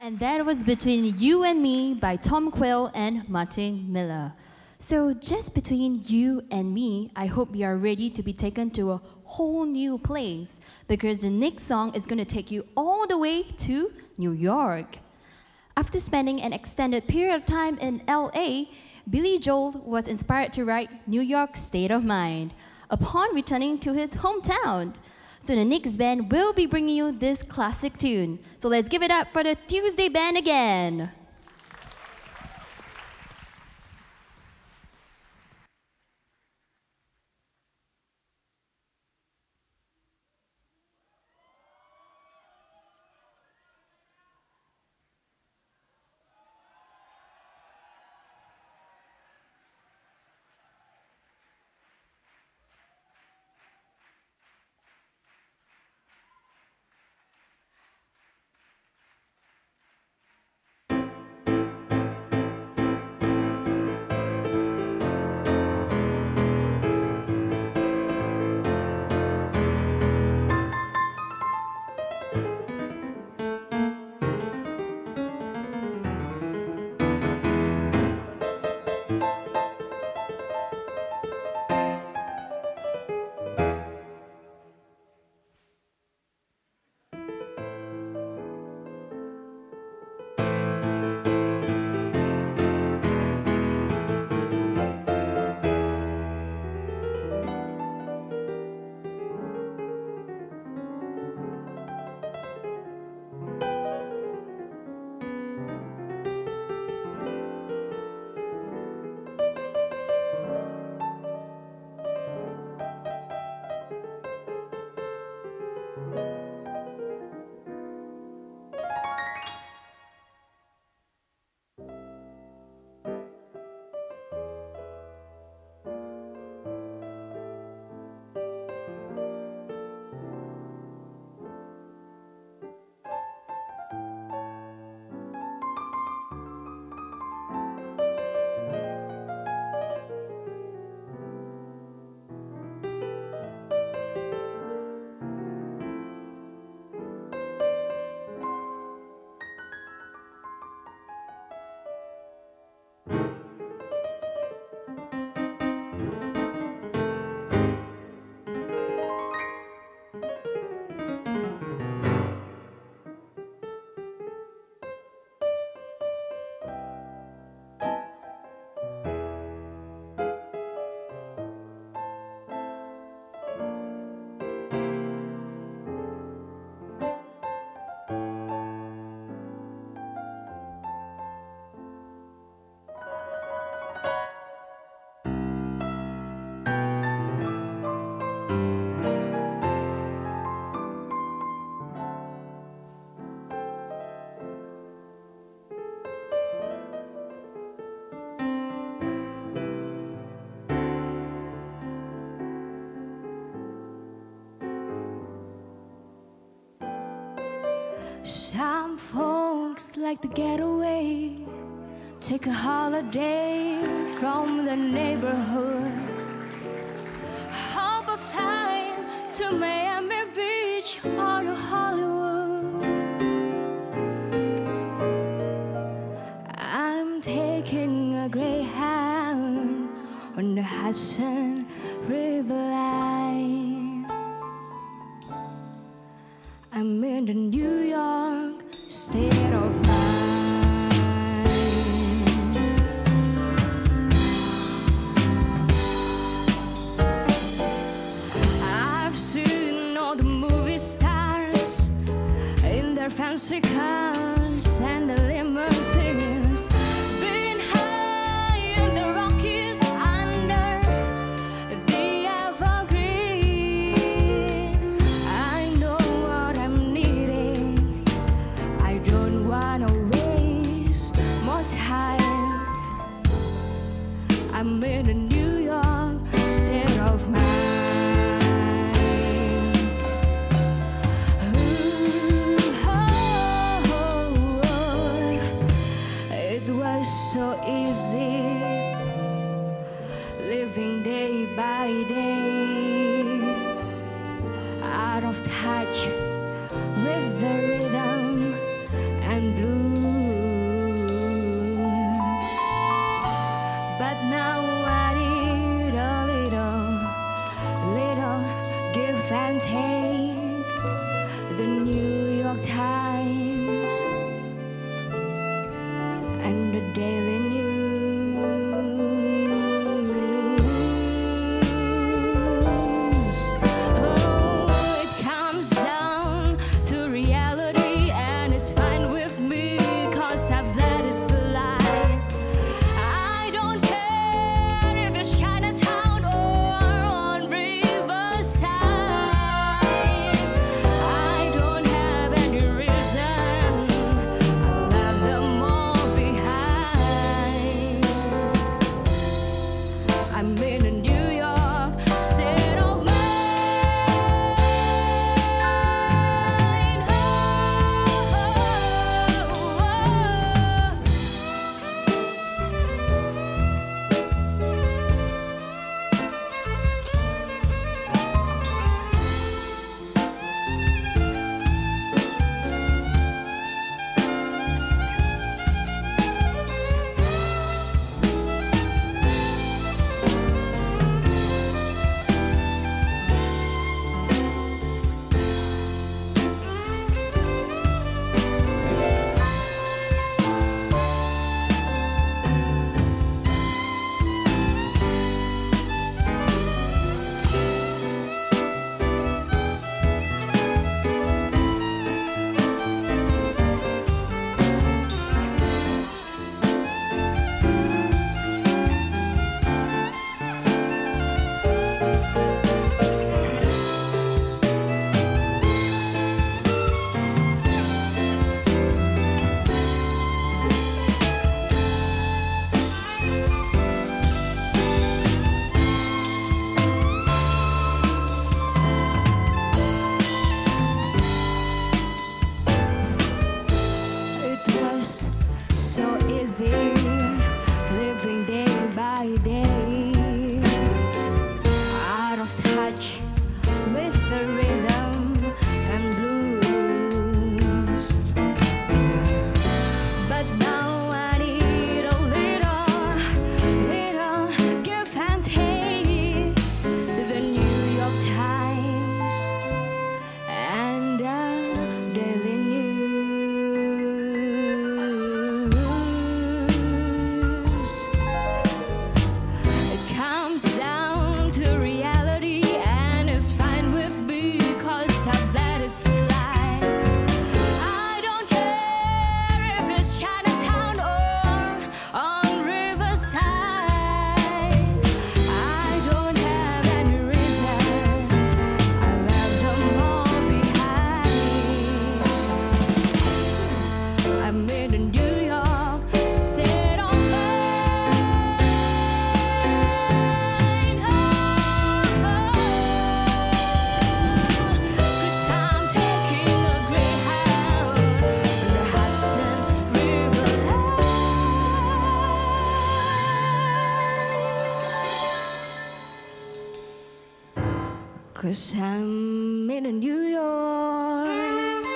And that was Between You and Me by Tom Quill and Martin Miller. So just between you and me, I hope you are ready to be taken to a whole new place, because the next song is going to take you all the way to New York. After spending an extended period of time in LA, Billy Joel was inspired to write New York State of Mind upon returning to his hometown. So the next band will be bringing you this classic tune. So let's give it up for the Tuesday Band again. Some folks like to get away, take a holiday from the neighborhood, hop a plane to Miami Beach or to Hollywood. I'm taking a Greyhound on the Hudson River line. I'm in the New York state of mind. I've seen all the movie stars in their fancy cars and the limousines, being high in the Rockies under the evergreen. I know what I'm needing. I don't wanna waste more time. I'm in a New York state of mind. Ooh, oh, oh, oh. It was so easy living day by day, out of touch with the rhythm and blue. 'Cause I'm in New York.